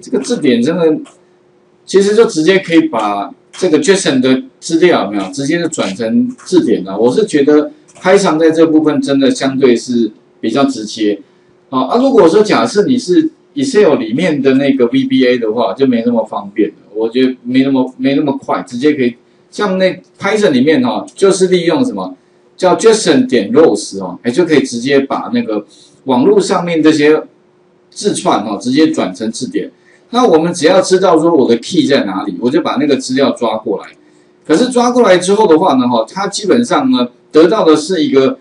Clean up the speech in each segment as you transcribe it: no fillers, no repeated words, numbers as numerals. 这个字典真的，其实就直接可以把这个 JSON 的资料有没有，直接就转成字典了。我是觉得 Python 在这部分真的相对是比较直接。好啊，如果说假设你是 Excel 里面的那个 VBA 的话，就没那么方便了。我觉得没那么快，直接可以。像那 Python 里面哈、哦，就是利用什么叫 JSON 点 rows 哦，哎就可以直接把那个网络上面这些字串哈、哦，直接转成字典。那我们只要知道说我的 key 在哪里，我就把那个资料抓过来。可是抓过来之后的话呢，哈，它基本上呢得到的是一个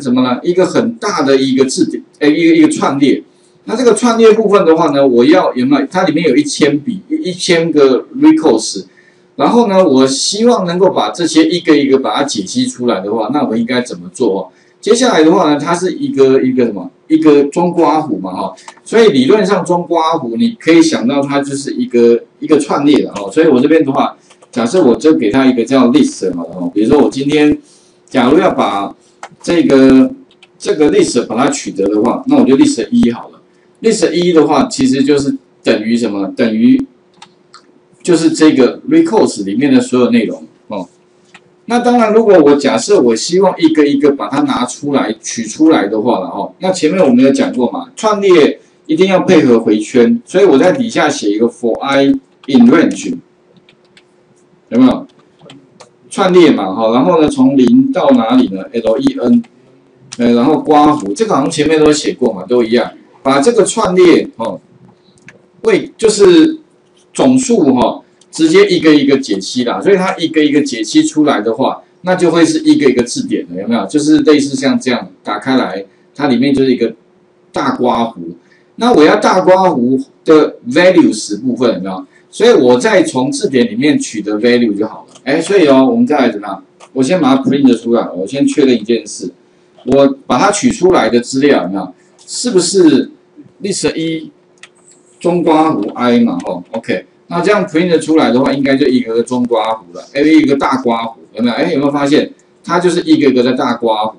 什么呢？一个很大的一个字典，一个串列。那这个串列部分的话呢，我要有没有？它里面有1000个 records。然后呢，我希望能够把这些一个一个把它解析出来的话，那我们应该怎么做哦？接下来的话呢，它是一个什么？一个中括弧嘛哈、哦，所以理论上中括弧你可以想到它就是一个串列的哈、哦。所以我这边的话，假设我就给它一个叫 list 好了哈、哦。比如说我今天假如要把这个 list 把它取得的话，那我就 list 1好了。list 1的话，其实就是等于什么？等于就是这个 records 里面的所有内容哦。那当然，如果我假设我希望一个一个把它拿出来取出来的话了哦，那前面我们有讲过嘛，串列一定要配合回圈，所以我在底下写一个 for i in range， 有没有？串列嘛哈，然后呢从0到哪里呢 ？len， 然后括弧，这个好像前面都写过嘛，都一样，把这个串列哦，就是。总数哈、哦，直接一个一个解析啦，所以它一个一个解析出来的话，那就会是一个一个字典的，有没有？就是类似像这样打开来，它里面就是一个大括弧。那我要大括弧的 values 部分，有没有？所以我再从字典里面取得 value 就好了。哎，所以哦，我们再来怎么样？我先把它 print 出来，我先确认一件事，我把它取出来的资料，有没有？是不是 list 1？中括弧 i 嘛，吼、哦、，OK， 那这样 print 出来的话，应该就一个个中括弧了，哎，一个大括弧，有没有？哎，有没有发现它就是一个个的大括弧，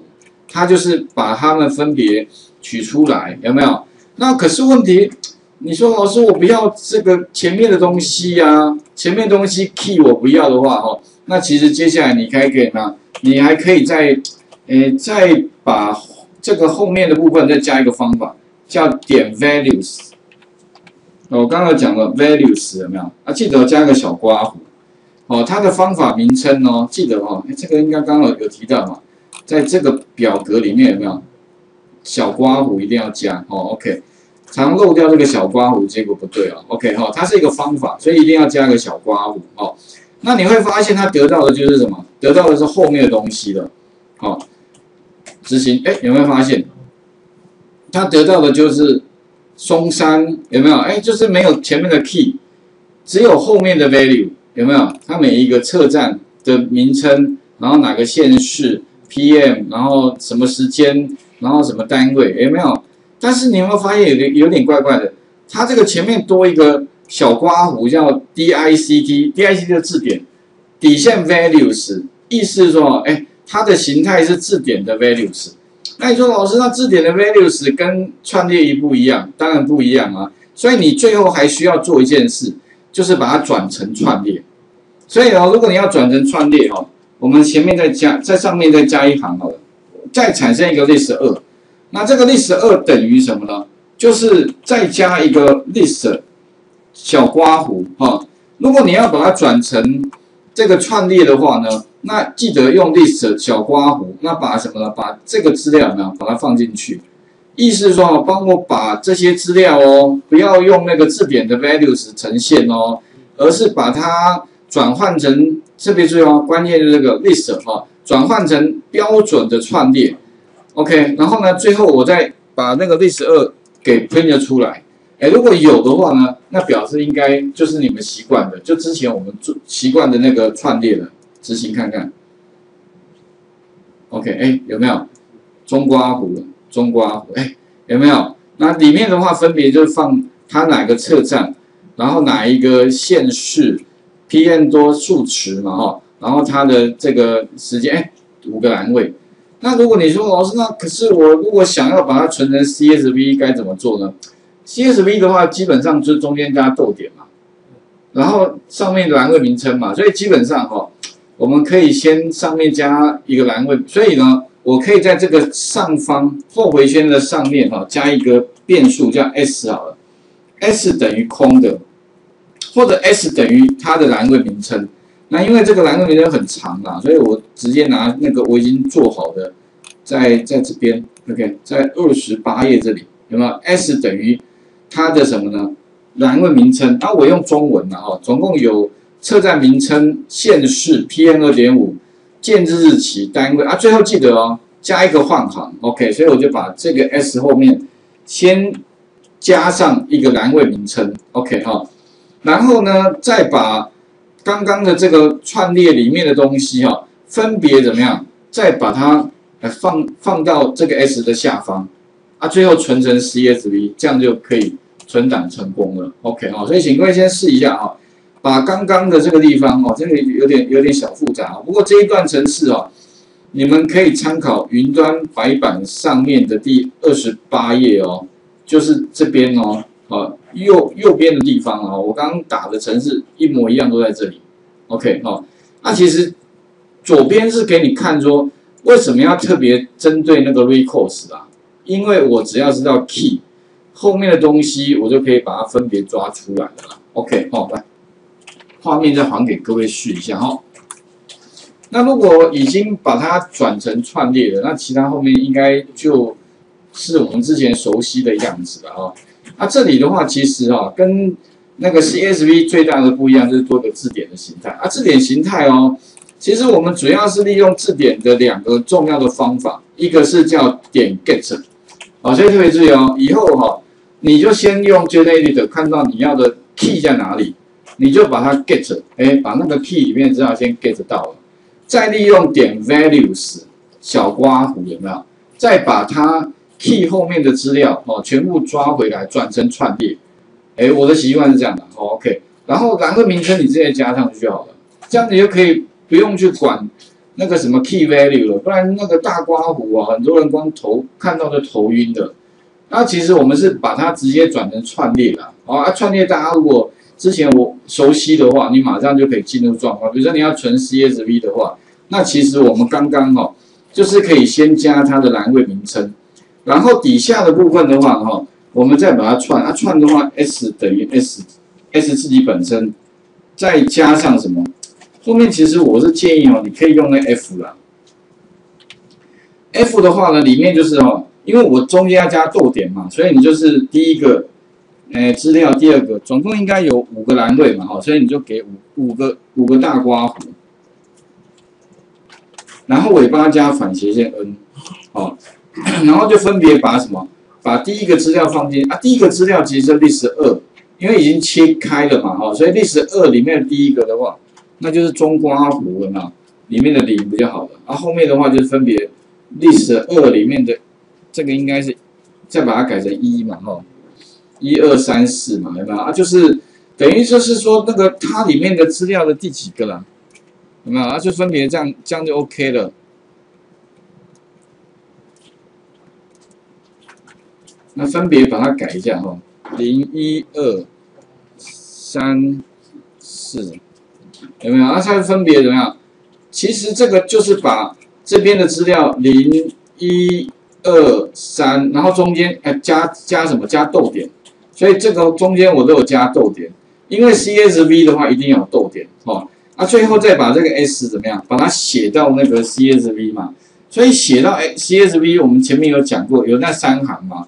它就是把它们分别取出来，有没有？那可是问题，你说老师我不要这个前面的东西呀、啊，前面东西 key 我不要的话，吼、哦，那其实接下来你还可以呢，你还可以再把这个后面的部分再加一个方法，叫点 values。我刚刚讲了 values 有没有啊？记得加个小括弧哦。它的方法名称哦，记得哦。这个应该刚刚有提到嘛，在这个表格里面有没有小括弧一定要加哦。OK， 常漏掉这个小括弧，结果不对哦。OK 哈、哦，它是一个方法，所以一定要加个小括弧哦。那你会发现它得到的就是什么？得到的是后面的东西了。好、哦，执行哎，有没有发现它得到的就是？松山有没有？哎，就是没有前面的 key， 只有后面的 value 有没有？它每一个车站的名称，然后哪个县市 PM， 然后什么时间，然后什么单位有没有？但是你有没有发现有点怪怪的？它这个前面多一个小括弧叫 DICT，DICT 的字典底线 values， 意思是说哎，它的形态是字典的 values。那你说老师，那字典的 values 跟串列一不一样？当然不一样啊。所以你最后还需要做一件事，就是把它转成串列。所以哦，如果你要转成串列哦，我们前面在上面再加一行好了，再产生一个 list 2。那这个 list 2等于什么呢？就是再加一个 list 小括弧哈。如果你要把它转成这个串列的话呢？那记得用 list 小括弧，那把什么呢？把这个资料呢，把它放进去。意思是说，帮我把这些资料哦，不要用那个字典的 values 呈现哦，而是把它转换成，特别注意哦，关键就是这个 list 哈，转换成标准的串列。OK， 然后呢，最后我再把那个 list 2给 print 出来。哎，如果有的话呢，那表示应该就是你们习惯的，就之前我们习惯的那个串列了。执行看看 ，OK， 哎，有没有中括弧？中括弧，哎，有没有？那里面的话，分别就是放它哪个车站，然后哪一个县市 ，PM 多数值嘛，哈，然后它的这个时间，哎，5个栏位。那如果你说老师，那可是我如果想要把它存成 CSV 该怎么做呢？ CSV 的话，基本上就是中间加逗点嘛，然后上面栏位名称嘛，所以基本上哦，我们可以先上面加一个栏位，所以呢，我可以在这个上方后回圈的上面哈、哦、加一个变数叫 S 好了 ，S 等于空的，或者 S 等于它的栏位名称。那因为这个栏位名称很长啦，所以我直接拿那个我已经做好的，在这边 ，OK， 在28页这里有没有 S 等于？ 它的什么呢？栏位名称，啊，我用中文了哈、哦，总共有车站名称、县市、PM2.5、建制日期、单位啊，最后记得哦，加一个换行 ，OK， 所以我就把这个 S 后面先加上一个栏位名称 ，OK 哈、哦，然后呢，再把刚刚的这个串列里面的东西哈、哦，分别怎么样，再把它放到这个 S 的下方，啊，最后存成 CSV， 这样就可以。 存档成功了 ，OK 哦，所以请各位先试一下啊，把刚刚的这个地方哦，这个有点小复杂哦，不过这一段程式哦，你们可以参考云端白板上面的第28页哦，就是这边哦，啊右边的地方哦，我刚刚打的程式一模一样都在这里 ，OK 哦，那其实左边是给你看说为什么要特别针对那个 records 啊，因为我只要知道 key。 后面的东西我就可以把它分别抓出来了 ，OK 哦，来，画面再还给各位试一下哦。那如果已经把它转成串列了，那其他后面应该就是我们之前熟悉的样子了哦。那这里的话，其实啊、哦，跟那个 CSV 最大的不一样就是多个字典的形态啊。字典形态哦，其实我们主要是利用字典的2个重要的方法，一个是叫点 get。 好，所以特别注意哦，以后哈、哦，你就先用 JSON editor 看到你要的 key 在哪里，你就把它 get， 哎，把那个 key 里面的资料先 get 到了，再利用点 values 小刮胡有没有？再把它 key 后面的资料哦全部抓回来，转成串列。哎，我的习惯是这样的、哦、，OK。然后栏位名称你直接加上去就好了，这样你就可以不用去管。 那个什么 key value 了，不然那个大刮胡啊，很多人光看到就头晕的。那其实我们是把它直接转成串列啦。哦、啊，串列大家如果之前我熟悉的话，你马上就可以进入状况。比如说你要存 CSV 的话，那其实我们刚刚哈、哦，就是可以先加它的栏位名称，然后底下的部分的话哈、哦，我们再把它串。啊，串的话 S 等于 S 自己本身，再加上什么？ 后面其实我是建议哦，你可以用那 F 啦。F 的话呢，里面就是哦，因为我中间要加逗点嘛，所以你就是第一个，资料，第二个，总共应该有5个栏位嘛，哦，所以你就给五个大刮胡，然后尾巴加反斜线 n， 哦，然后就分别把什么，把第一个资料放进啊，第一个资料其实是list2，因为已经切开了嘛，哦，所以list2里面的第一个的话。 那就是中刮胡了，里面的0比较好了。啊，后面的话就是分别 list2 里面的这个应该是再把它改成1嘛，吼，1、2、3、4嘛，有没有？啊，就是等于就是说那个它里面的资料的第几个啦，有没有？啊，就分别这样就 OK 了。那分别把它改一下哈，0、1、2、3、4。 有没有？啊，它分别怎么样？其实这个就是把这边的资料0、1、2、3，然后中间加什么？加逗点。所以这个中间我都有加逗点，因为 CSV 的话一定要有逗点哦。啊，最后再把这个 S 怎么样？把它写到那个 CSV 嘛。所以写到 CSV， 我们前面有讲过，有那3行嘛。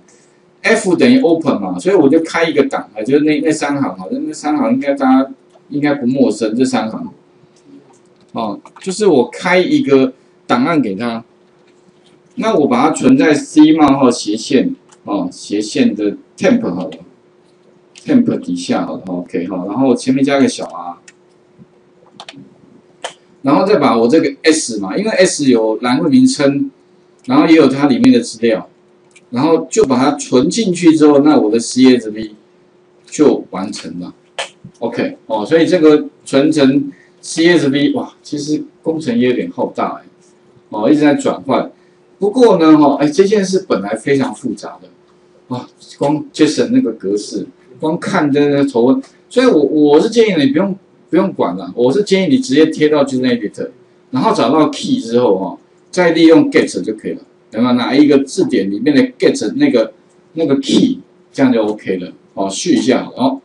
F 等于 Open 嘛，所以我就开一个档啊，就是那3行嘛，那3行应该大家。 应该不陌生这3行，哦，就是我开一个档案给他，那我把它存在 C 冒号斜线哦斜线的 temp 好了 ，temp 底下好了 ，OK 哈、哦，然后前面加个小 r， 然后再把我这个 S 嘛，因为 S 有栏位名称，然后也有它里面的资料，然后就把它存进去之后，那我的 CSV 就完成了。 OK， 哦，所以这个存成 CSV， 哇，其实工程也有点浩大哎，哦，一直在转换。不过呢，哈、哦，哎，这件事本来非常复杂的，啊，光就省那个格式，光看这个头文，所以我是建议你不用管了，我是建议你直接贴到 JSON editor， 然后找到 key 之后啊，再利用 get 就可以了，那么哪一个字典里面的 get 那个key， 这样就 OK 了，哦，续一下，然后